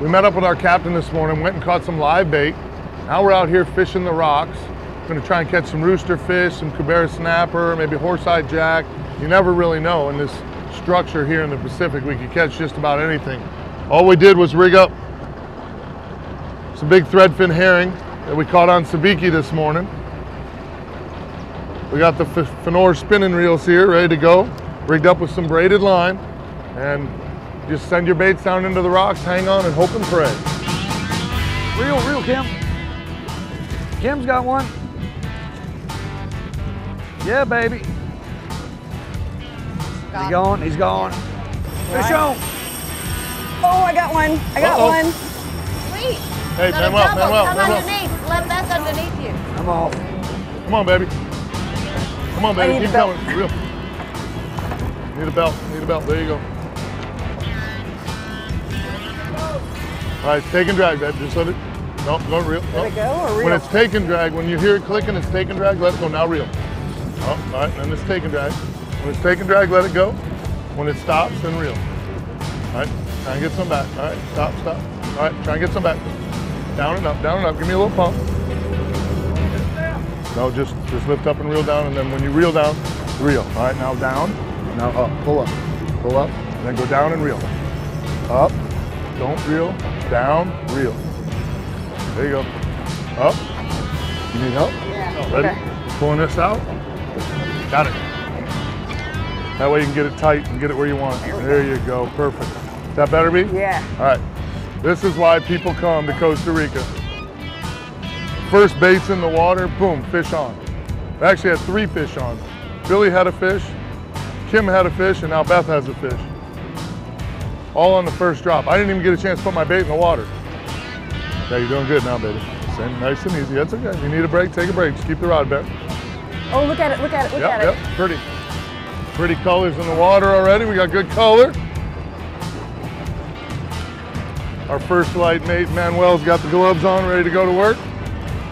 We met up with our captain this morning, went and caught some live bait. Now we're out here fishing the rocks. Gonna try and catch some rooster fish, some Cubera snapper, maybe horse-eyed jack. You never really know in this structure here in the Pacific. We could catch just about anything. All we did was rig up some big threadfin herring that we caught on Sabiki this morning. We got the Fenor spinning reels here, ready to go. Rigged up with some braided line, and just send your baits down into the rocks, hang on and hope and pray. Reel, Kim. Kim's got one. Yeah, baby. He's gone, he's gone. Fish on. Oh, I got one, I got one. Sweet. Hey, Manuel. Underneath, let that's underneath you. I'm off. Come on, baby. Come on, baby, keep coming, real. Need a belt, there you go. All right, take and drag, baby, just let it, no, go reel. Let it go or reel? When it's take and drag, when you hear it clicking, it's take and drag, let it go, now reel. Oh, all right, then it's take and drag. When it's take and drag, let it go. When it stops, then reel. All right, try and get some back. All right, stop. All right, try and get some back. Down and up, give me a little pump. No, just lift up and reel down, and then when you reel down, reel. All right, now down, now up, pull up, and then go down and reel. Up, don't reel, down, reel. There you go. Up, you need help? Yeah. Ready? Okay. Pulling this out, got it. That way you can get it tight and get it where you want. There you go, perfect. Is that better, B? Yeah. All right, this is why people come to Costa Rica. First bait's in the water, boom, fish on. We actually had three fish on. Billy had a fish, Kim had a fish, and now Beth has a fish. All on the first drop. I didn't even get a chance to put my bait in the water. Yeah, you're doing good now, baby. Nice and easy, that's okay. If you need a break, take a break. Just keep the rod back. Oh, look at it, yep. Pretty. Pretty colors in the water already. We got good color. Our first light mate, Manuel's got the gloves on, ready to go to work.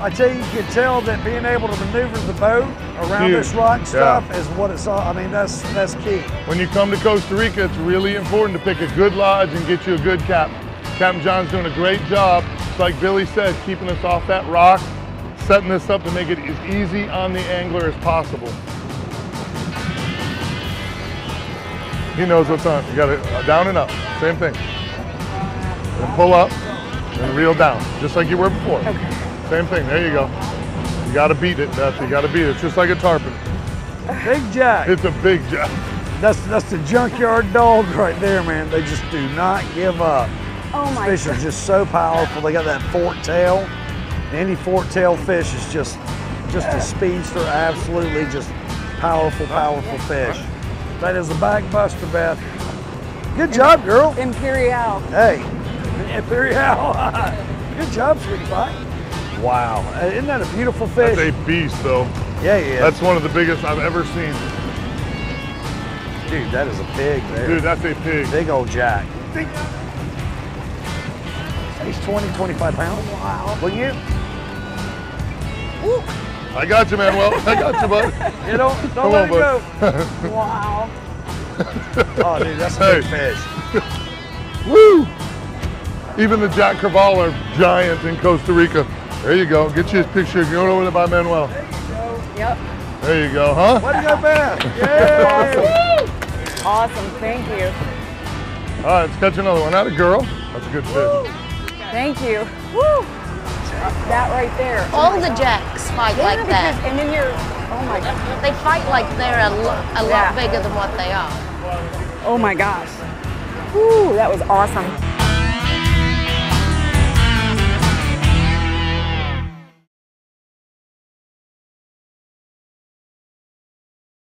I tell you, you can tell that being able to maneuver the boat around this rock stuff is what it's all, I mean, that's key. When you come to Costa Rica, it's really important to pick a good lodge and get you a good captain. Captain John's doing a great job, just like Billy said, keeping us off that rock, setting this up to make it as easy on the angler as possible. He knows what's on. You got it down and up, same thing. And pull up and reel down, just like you were before. Okay. Same thing, there you go. You gotta beat it, Beth, you gotta beat it. It's just like a tarpon. Big jack. It's a big jack. That's the junkyard dog right there, man. They just do not give up. Oh my God. These fish are just so powerful. They got that fork tail. Any fork tail fish is just a speedster, absolutely just powerful fish. That is a back buster, Beth. Good job, girl. Imperial. Hey, Imperial. Good job, sweetie pie. Wow, isn't that a beautiful fish? That's a beast, though. Yeah, yeah. That's one of the biggest I've ever seen. Dude, that is a pig there. Dude, that's a pig. Big old jack. He's 20, 25 pounds. Wow. Look at you. Woo. I got you, Manuel. I got you, bud. You don't let it go. Wow. Oh, dude, that's a big fish. Woo! Even the Jack Crevalle are giants in Costa Rica. There you go. Get you his picture. Go over there by Manuel. There you go. Yep. There you go, huh? Way to go, Beth. Yeah. Awesome. Awesome. Thank you. All right, let's catch another one. That a girl. That's a good fish. Thank you. Woo. That right there. All the jacks fight like that. And then you're, oh my God. They fight like they're a lot bigger than what they are. Oh my gosh. Woo, that was awesome.